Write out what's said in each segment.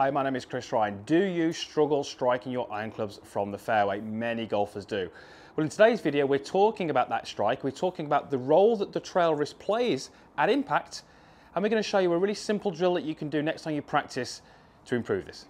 Hi, my name is Chris Ryan. Do you struggle striking your iron clubs from the fairway? Many golfers do. Well, in today's video, we're talking about that strike. We're talking about the role that the trail wrist plays at impact, and we're going to show you a really simple drill that you can do next time you practice to improve this.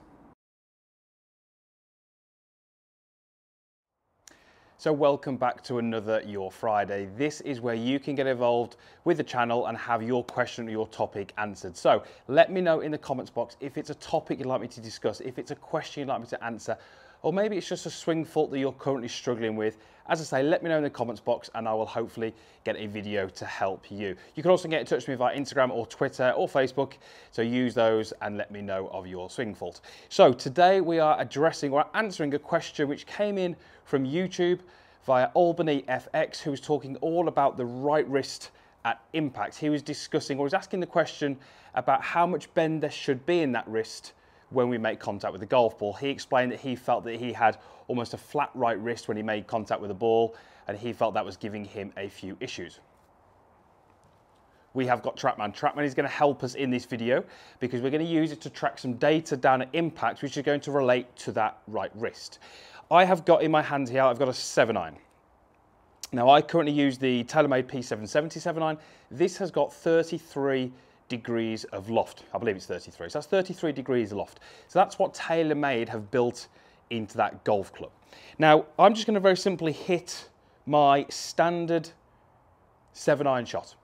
So welcome back to another Your Friday. This is where you can get involved with the channel and have your question or your topic answered. So let me know in the comments box if it's a topic you'd like me to discuss, if it's a question you'd like me to answer, or maybe it's just a swing fault that you're currently struggling with. As I say, let me know in the comments box and I will hopefully get a video to help you. You can also get in touch with me via Instagram or Twitter or Facebook, so use those and let me know of your swing fault. So today we are addressing or answering a question which came in from YouTube via Albany FX, who was talking all about the right wrist at impact. He was discussing, or was asking the question about how much bend there should be in that wrist when we make contact with the golf ball. He explained that he felt that he had almost a flat right wrist when he made contact with the ball, and he felt that was giving him a few issues. We have got TrackMan. TrackMan is going to help us in this video because we're going to use it to track some data down at impact, which is going to relate to that right wrist. I have got in my hand here, I've got a 7-iron. Now I currently use the TaylorMade P770 7-iron. This has got 33 degrees of loft. I believe it's 33, so that's 33 degrees of loft. So that's what TaylorMade have built into that golf club. Now I'm just going to very simply hit my standard 7-iron shot.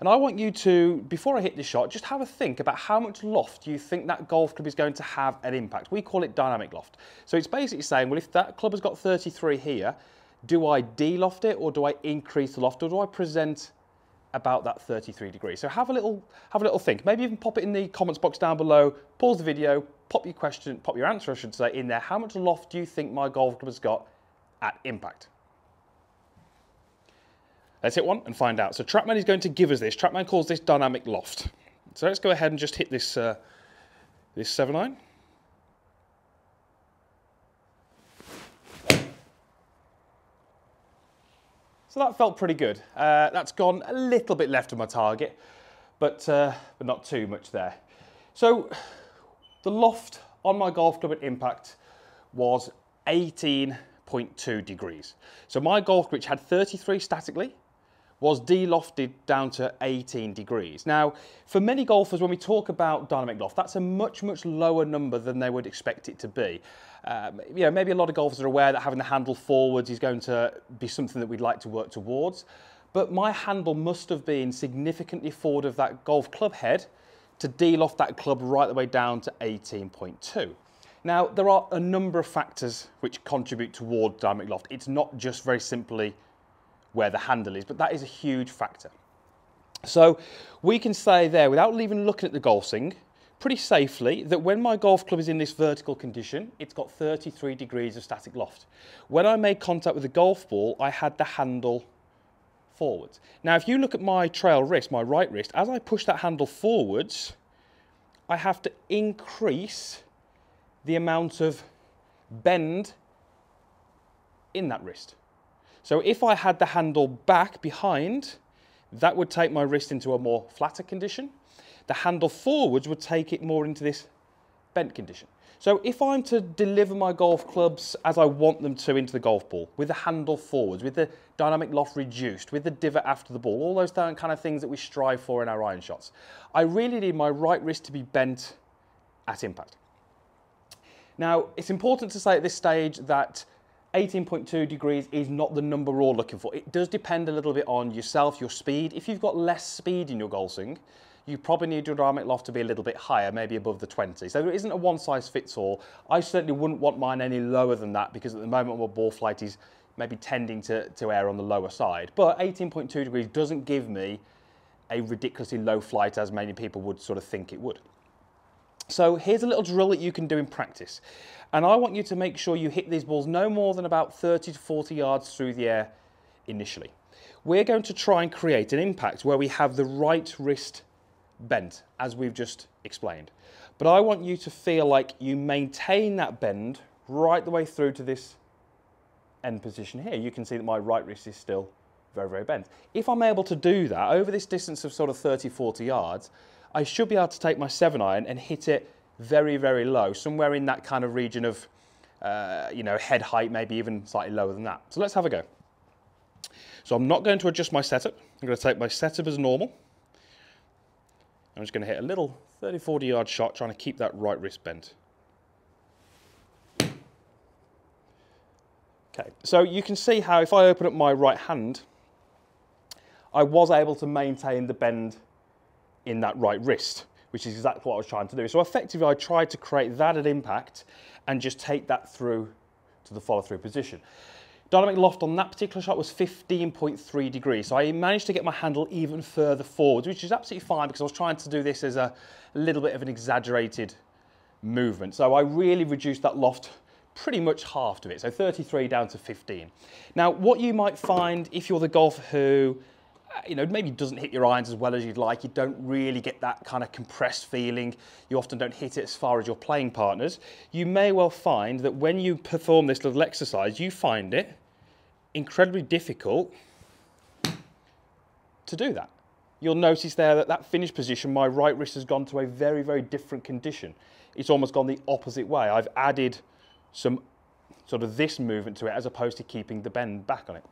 And I want you to, before I hit this shot, just have a think about how much loft you think that golf club is going to have at impact. We call it dynamic loft. So it's basically saying, well, if that club has got 33 here, do I de-loft it, or do I increase the loft, or do I present about that 33 degrees? So have a little think. Maybe even pop it in the comments box down below, pause the video, pop your question, pop your answer, I should say, in there. How much loft do you think my golf club has got at impact? Let's hit one and find out. So TrackMan is going to give us this. TrackMan calls this dynamic loft. So let's go ahead and just hit this, this 7-iron. So that felt pretty good. That's gone a little bit left of my target, but not too much there. So the loft on my golf club at impact was 18.2 degrees. So my golf club, which had 33 statically, was de-lofted down to 18 degrees. Now, for many golfers, when we talk about dynamic loft, that's a much, much lower number than they would expect it to be. You know, maybe a lot of golfers are aware that having the handle forwards is going to be something that we'd like to work towards, but my handle must have been significantly forward of that golf club head to de-loft that club right the way down to 18.2. Now, there are a number of factors which contribute toward dynamic loft. It's not just very simply where the handle is, but that is a huge factor. So we can say there, without even looking at the golf swing, pretty safely, that when my golf club is in this vertical condition, it's got 33 degrees of static loft. When I made contact with the golf ball, I had the handle forwards. Now, if you look at my trail wrist, my right wrist, as I push that handle forwards, I have to increase the amount of bend in that wrist. So if I had the handle back behind, that would take my wrist into a more flatter condition. The handle forwards would take it more into this bent condition. So if I'm to deliver my golf clubs as I want them to into the golf ball, with the handle forwards, with the dynamic loft reduced, with the divot after the ball, all those kind of things that we strive for in our iron shots, I really need my right wrist to be bent at impact. Now, it's important to say at this stage that 18.2 degrees is not the number we're all looking for. It does depend a little bit on yourself, your speed. If you've got less speed in your golf swing, you probably need your dynamic loft to be a little bit higher, maybe above the 20. So there isn't a one-size-fits-all. I certainly wouldn't want mine any lower than that, because at the moment my ball flight is maybe tending to err on the lower side. But 18.2 degrees doesn't give me a ridiculously low flight as many people would sort of think it would. So here's a little drill that you can do in practice. And I want you to make sure you hit these balls no more than about 30 to 40 yards through the air initially. We're going to try and create an impact where we have the right wrist bent, as we've just explained. But I want you to feel like you maintain that bend right the way through to this end position here. You can see that my right wrist is still very, very bent. If I'm able to do that over this distance of sort of 30, 40 yards, I should be able to take my 7-iron and hit it very, very low, somewhere in that kind of region of, you know, head height, maybe even slightly lower than that. So let's have a go. So I'm not going to adjust my setup. I'm going to take my setup as normal. I'm just going to hit a little 30, 40 yard shot, trying to keep that right wrist bent. Okay, so you can see how if I open up my right hand, I was able to maintain the bend in that right wrist, which is exactly what I was trying to do. So effectively, I tried to create that at impact and just take that through to the follow-through position. Dynamic loft on that particular shot was 15.3 degrees, so I managed to get my handle even further forwards, which is absolutely fine because I was trying to do this as a little bit of an exaggerated movement. So I really reduced that loft pretty much half of it, so 33 down to 15. Now, what you might find if you're the golfer who, you know, maybe doesn't hit your irons as well as you'd like, you don't really get that kind of compressed feeling, you often don't hit it as far as your playing partners, you may well find that when you perform this little exercise, you find it incredibly difficult to do that. You'll notice there that that finish position, my right wrist has gone to a very, very different condition. It's almost gone the opposite way. I've added some sort of this movement to it as opposed to keeping the bend back on it.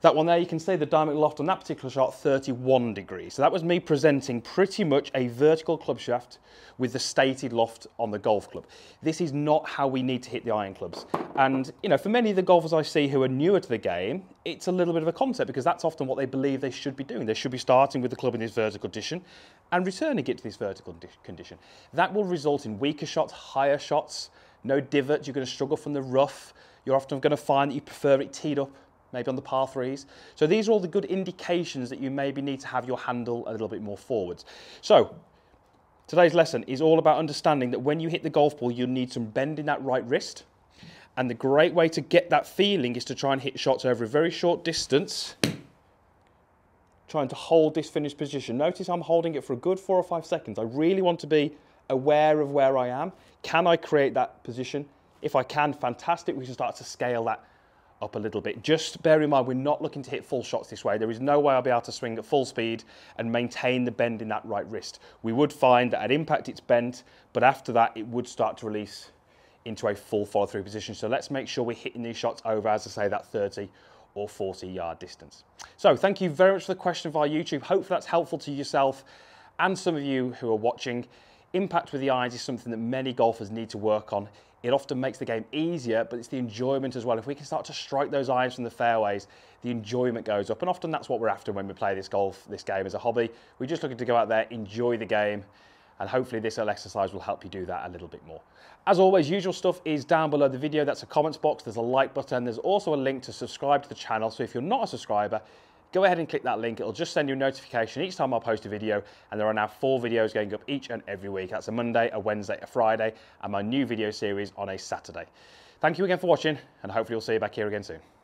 That one there, you can see the dynamic loft on that particular shot, 31 degrees. So that was me presenting pretty much a vertical club shaft with the stated loft on the golf club. This is not how we need to hit the iron clubs. And, you know, for many of the golfers I see who are newer to the game, it's a little bit of a concept because that's often what they believe they should be doing. They should be starting with the club in this vertical condition and returning it to this vertical condition. That will result in weaker shots, higher shots, no divots, you're going to struggle from the rough. You're often going to find that you prefer it teed up, maybe on the par threes. So these are all the good indications that you maybe need to have your handle a little bit more forwards. So today's lesson is all about understanding that when you hit the golf ball, you'll need some bend in that right wrist. And the great way to get that feeling is to try and hit shots over a very short distance, trying to hold this finished position. Notice I'm holding it for a good 4 or 5 seconds. I really want to be aware of where I am. Can I create that position? If I can, fantastic. We can start to scale that up a little bit. Just bear in mind, we're not looking to hit full shots this way. There is no way I'll be able to swing at full speed and maintain the bend in that right wrist. We would find that at impact it's bent, but after that it would start to release into a full follow-through position. So let's make sure we're hitting these shots over, as I say, that 30 or 40 yard distance. So thank you very much for the question via YouTube. Hopefully that's helpful to yourself and some of you who are watching. Impact with the irons is something that many golfers need to work on. It often makes the game easier, but it's the enjoyment as well. If we can start to strike those irons from the fairways, the enjoyment goes up. And often that's what we're after when we play this game as a hobby. We're just looking to go out there, enjoy the game, and hopefully this little exercise will help you do that a little bit more. As always, usual stuff is down below the video. That's a comments box, there's a like button, there's also a link to subscribe to the channel. So if you're not a subscriber, go ahead and click that link. It'll just send you a notification each time I post a video, and there are now 4 videos going up each and every week. That's a Monday, a Wednesday, a Friday, and my new video series on a Saturday. Thank you again for watching, and hopefully we'll see you back here again soon.